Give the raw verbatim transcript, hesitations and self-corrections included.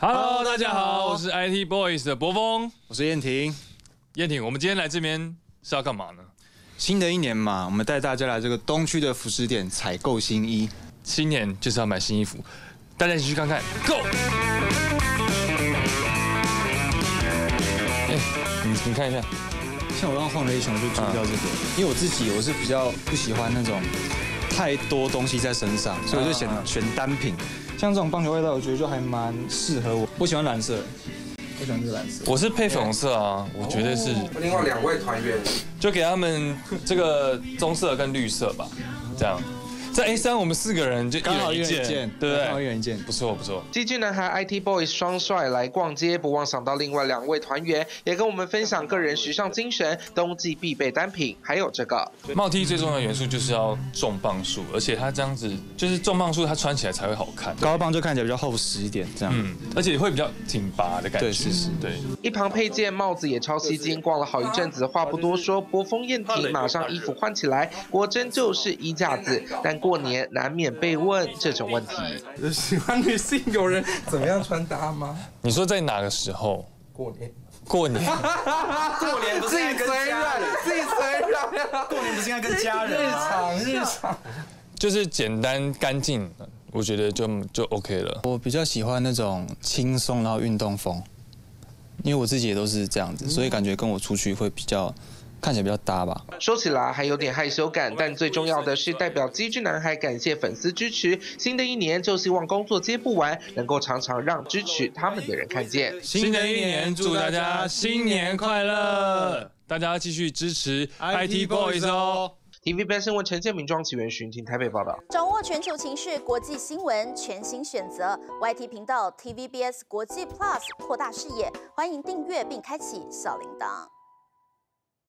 Hello， 大家好，我是 I T Boys 的柏峰，我是燕婷。燕婷，我们今天来这边是要干嘛呢？新的一年嘛，我们带大家来这个东区的服饰店采购新衣。新年就是要买新衣服，大家一起去看看 ，Go！ 哎、欸，你你看一下，像我刚刚晃了一圈，我就注意到这个，啊、因为我自己我是比较不喜欢那种太多东西在身上，所以我就选、啊、选单品。 像这种棒球味道，我觉得就还蛮适合我。我喜欢蓝色，我喜欢这蓝色。我是配粉红色啊，我觉得是。另外两位团员就给他们这个棕色跟绿色吧，这样。在 A 三我们四个人就一人一件，对不对？刚好一人一件，不错不错。机具男孩 I T Boys 双帅来逛街，不忘想到另外两位团员也跟我们分享个人时尚精神，冬季必备单品，还有这个帽 T 最重要的元素就是要重磅数，而且它这样子就是重磅数，它穿起来才会好看，高磅就看起来比较厚实一点，这样，嗯，而且会比较挺拔的感觉，对，是是，对。一旁配件帽子也超吸睛，逛了好一阵子，话不多说，柏峰燕婷马上衣服换起来，果真就是衣架子，但。 过年难免被问这种问题，喜欢女性有人怎么样穿搭吗？你说在哪个时候？过年，过年，过年不是应该跟家人，自己随软，过年不是应该跟家人，日常日常，就是简单干净，我觉得就就 OK 了。我比较喜欢那种轻松然后运动风，因为我自己也都是这样子，所以感觉跟我出去会比较。 看起来比较搭吧。说起来还有点害羞感，但最重要的是代表机智男孩感谢粉丝支持。新的一年就希望工作接不完，能够常常让支持他们的人看见。新的一年祝大家新年快乐，大家继续支持 I T Boys 哦。T V B S 新闻陈建明、庄启源、巡听台北报道。掌握全球情势、国际新闻，全新选择 Y T 频道 T V B S 国际 Plus 扩大视野，欢迎订阅并开启小铃铛。